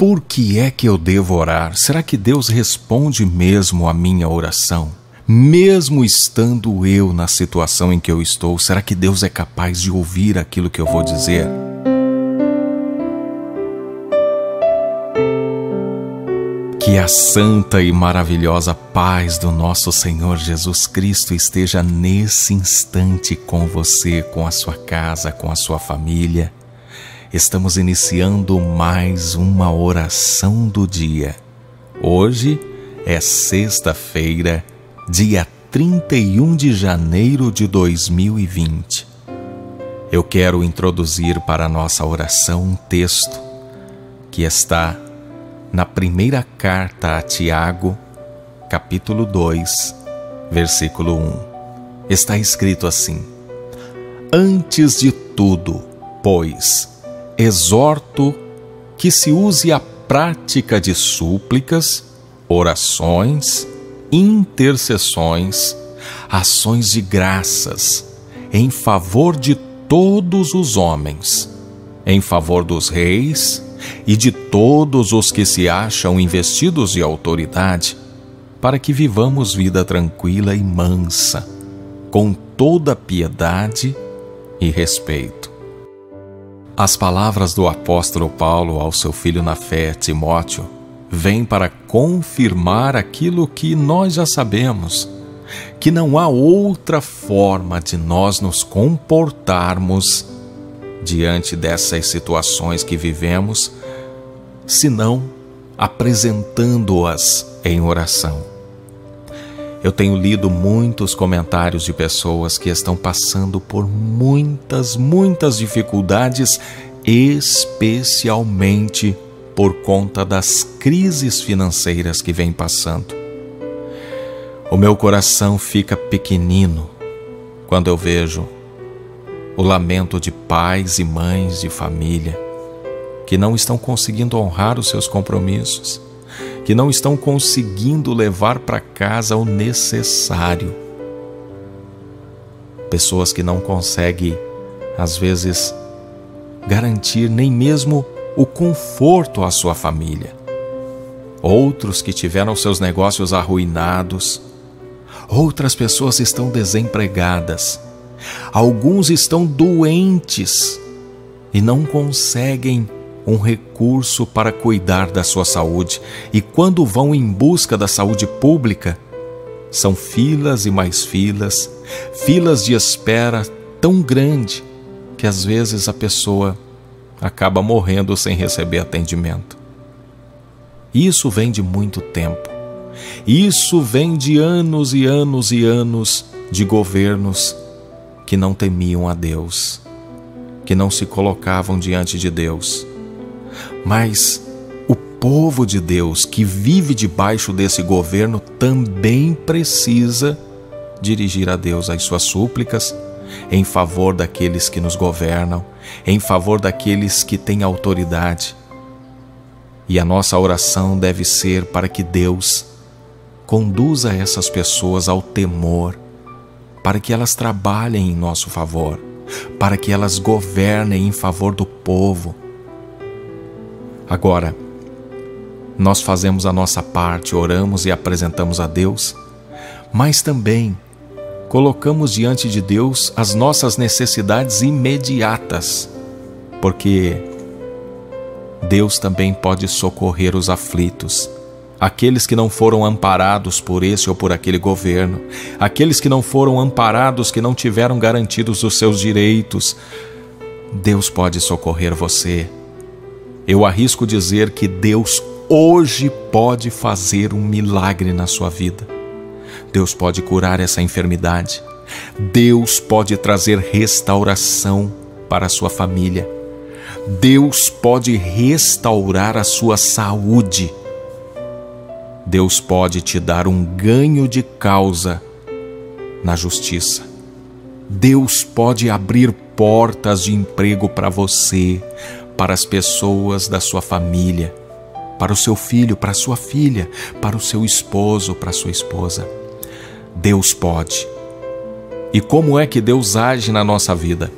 Por que é que eu devo orar? Será que Deus responde mesmo a minha oração? Mesmo estando eu na situação em que eu estou, será que Deus é capaz de ouvir aquilo que eu vou dizer? Que a santa e maravilhosa paz do nosso Senhor Jesus Cristo esteja nesse instante com você, com a sua casa, com a sua família. Estamos iniciando mais uma oração do dia. Hoje é sexta-feira, dia 31 de janeiro de 2020. Eu quero introduzir para a nossa oração um texto que está na primeira carta a Tiago, capítulo 2, versículo 1. Está escrito assim: Antes de tudo, pois, exorto que se use a prática de súplicas, orações, intercessões, ações de graças, em favor de todos os homens, em favor dos reis e de todos os que se acham investidos de autoridade, para que vivamos vida tranquila e mansa, com toda piedade e respeito. As palavras do apóstolo Paulo ao seu filho na fé, Timóteo, vêm para confirmar aquilo que nós já sabemos, que não há outra forma de nós nos comportarmos diante dessas situações que vivemos, senão apresentando-as em oração. Eu tenho lido muitos comentários de pessoas que estão passando por muitas dificuldades, especialmente por conta das crises financeiras que vem passando. O meu coração fica pequenino quando eu vejo o lamento de pais e mães de família que não estão conseguindo honrar os seus compromissos, que não estão conseguindo levar para casa o necessário. Pessoas que não conseguem, às vezes, garantir nem mesmo o conforto à sua família. Outros que tiveram seus negócios arruinados. Outras pessoas estão desempregadas. Alguns estão doentes e não conseguem um recurso para cuidar da sua saúde. E quando vão em busca da saúde pública, são filas e mais filas, filas de espera tão grande que às vezes a pessoa acaba morrendo sem receber atendimento. Isso vem de muito tempo. Isso vem de anos e anos e anos de governos que não temiam a Deus, que não se colocavam diante de Deus. Mas o povo de Deus que vive debaixo desse governo também precisa dirigir a Deus as suas súplicas em favor daqueles que nos governam, em favor daqueles que têm autoridade. E a nossa oração deve ser para que Deus conduza essas pessoas ao temor, para que elas trabalhem em nosso favor, para que elas governem em favor do povo. Agora, nós fazemos a nossa parte, oramos e apresentamos a Deus, mas também colocamos diante de Deus as nossas necessidades imediatas, porque Deus também pode socorrer os aflitos, aqueles que não foram amparados por esse ou por aquele governo, aqueles que não foram amparados, que não tiveram garantidos os seus direitos. Deus pode socorrer você. Eu arrisco dizer que Deus hoje pode fazer um milagre na sua vida. Deus pode curar essa enfermidade. Deus pode trazer restauração para a sua família. Deus pode restaurar a sua saúde. Deus pode te dar um ganho de causa na justiça. Deus pode abrir portas de emprego para você, para as pessoas da sua família, para o seu filho, para a sua filha, para o seu esposo, para a sua esposa. Deus pode. E como é que Deus age na nossa vida?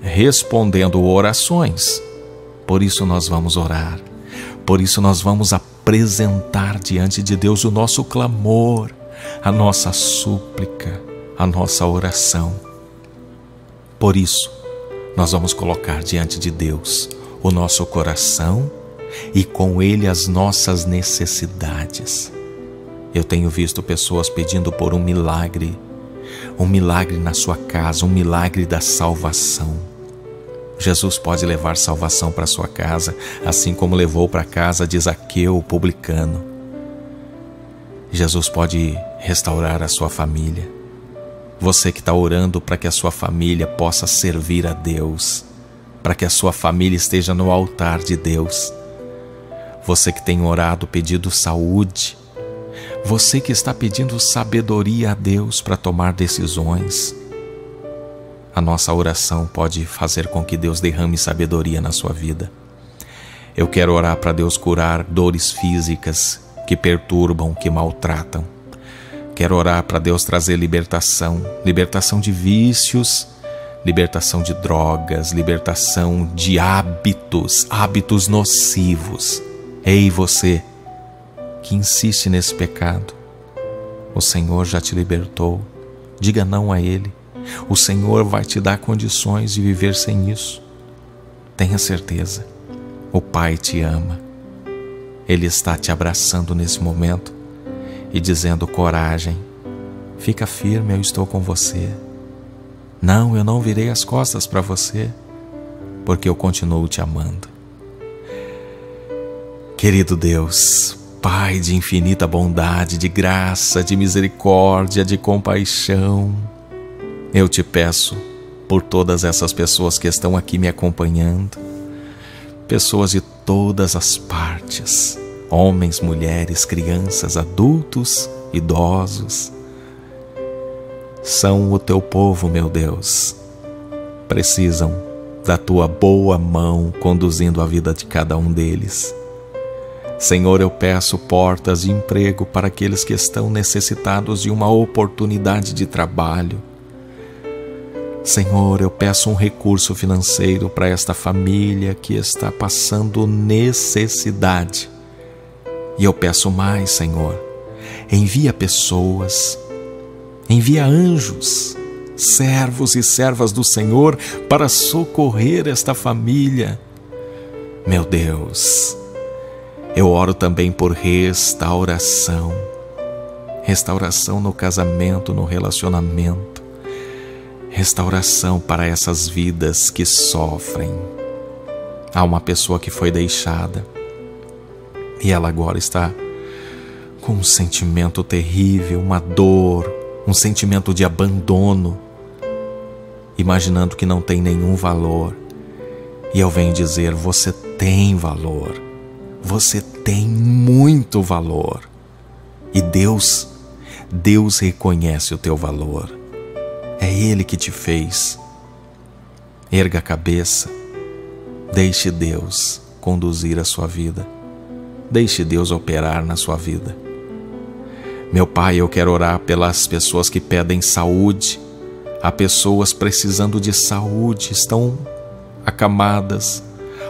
Respondendo orações. Por isso nós vamos orar. Por isso nós vamos apresentar diante de Deus o nosso clamor, a nossa súplica, a nossa oração. Por isso, nós vamos colocar diante de Deus o nosso coração e com ele as nossas necessidades. Eu tenho visto pessoas pedindo por um milagre na sua casa, um milagre da salvação. Jesus pode levar salvação para sua casa, assim como levou para a casa de Zaqueu, o publicano. Jesus pode restaurar a sua família. Você que está orando para que a sua família possa servir a Deus, para que a sua família esteja no altar de Deus. Você que tem orado, pedido saúde. Você que está pedindo sabedoria a Deus para tomar decisões. A nossa oração pode fazer com que Deus derrame sabedoria na sua vida. Eu quero orar para Deus curar dores físicas que perturbam, que maltratam. Quero orar para Deus trazer libertação, libertação de vícios, libertação de drogas, libertação de hábitos, hábitos nocivos. Ei, você que insiste nesse pecado, o Senhor já te libertou. Diga não a Ele. O Senhor vai te dar condições de viver sem isso. Tenha certeza, o Pai te ama. Ele está te abraçando nesse momento e dizendo: coragem, fica firme, eu estou com você. Não, eu não virei as costas para você, porque eu continuo te amando. Querido Deus, Pai de infinita bondade, de graça, de misericórdia, de compaixão, eu te peço por todas essas pessoas que estão aqui me acompanhando, pessoas de todas as partes, homens, mulheres, crianças, adultos, idosos, são o teu povo, meu Deus, precisam da tua boa mão conduzindo a vida de cada um deles. Senhor, eu peço portas de emprego para aqueles que estão necessitados de uma oportunidade de trabalho. Senhor, eu peço um recurso financeiro para esta família que está passando necessidade. E eu peço mais, Senhor, envia pessoas, envia anjos, servos e servas do Senhor para socorrer esta família. Meu Deus, eu oro também por restauração, restauração no casamento, no relacionamento. Restauração para essas vidas que sofrem. Há uma pessoa que foi deixada e ela agora está com um sentimento terrível, uma dor, um sentimento de abandono, imaginando que não tem nenhum valor. E eu venho dizer: você tem valor, você tem muito valor. E Deus reconhece o teu valor. É Ele que te fez. Erga a cabeça, deixe Deus conduzir a sua vida, deixe Deus operar na sua vida. Meu Pai, eu quero orar pelas pessoas que pedem saúde. Há pessoas precisando de saúde, estão acamadas,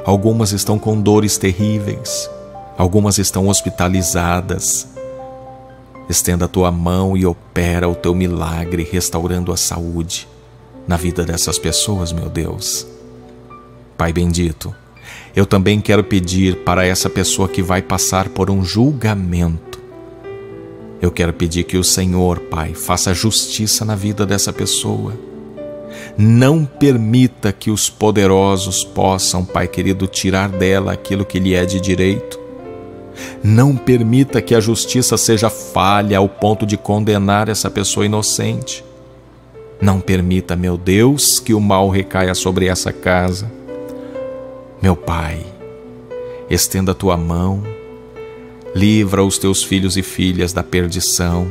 algumas estão com dores terríveis, algumas estão hospitalizadas. Estenda a tua mão e opera o teu milagre, restaurando a saúde na vida dessas pessoas, meu Deus. Pai bendito, eu também quero pedir para essa pessoa que vai passar por um julgamento. Eu quero pedir que o Senhor, Pai, faça justiça na vida dessa pessoa. Não permita que os poderosos possam, Pai querido, tirar dela aquilo que lhe é de direito. Não permita que a justiça seja falha ao ponto de condenar essa pessoa inocente. Não permita, meu Deus, que o mal recaia sobre essa casa. Meu Pai, estenda a tua mão, livra os teus filhos e filhas da perdição,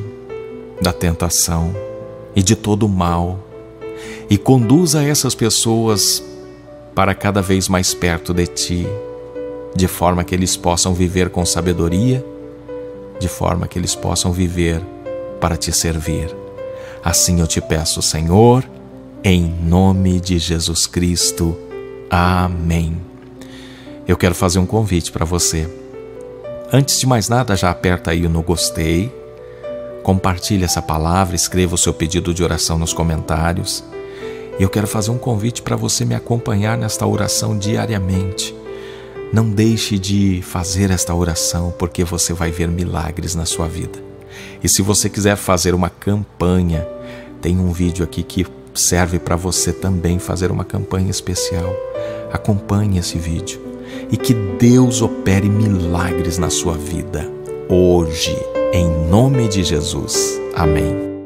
da tentação e de todo o mal, e conduza essas pessoas para cada vez mais perto de ti, de forma que eles possam viver com sabedoria, de forma que eles possam viver para te servir. Assim eu te peço, Senhor, em nome de Jesus Cristo. Amém. Eu quero fazer um convite para você. Antes de mais nada, já aperta aí no gostei, compartilha essa palavra, escreva o seu pedido de oração nos comentários. E eu quero fazer um convite para você me acompanhar nesta oração diariamente. Não deixe de fazer esta oração, porque você vai ver milagres na sua vida. E se você quiser fazer uma campanha, tem um vídeo aqui que serve para você também fazer uma campanha especial. Acompanhe esse vídeo e que Deus opere milagres na sua vida, hoje, em nome de Jesus. Amém.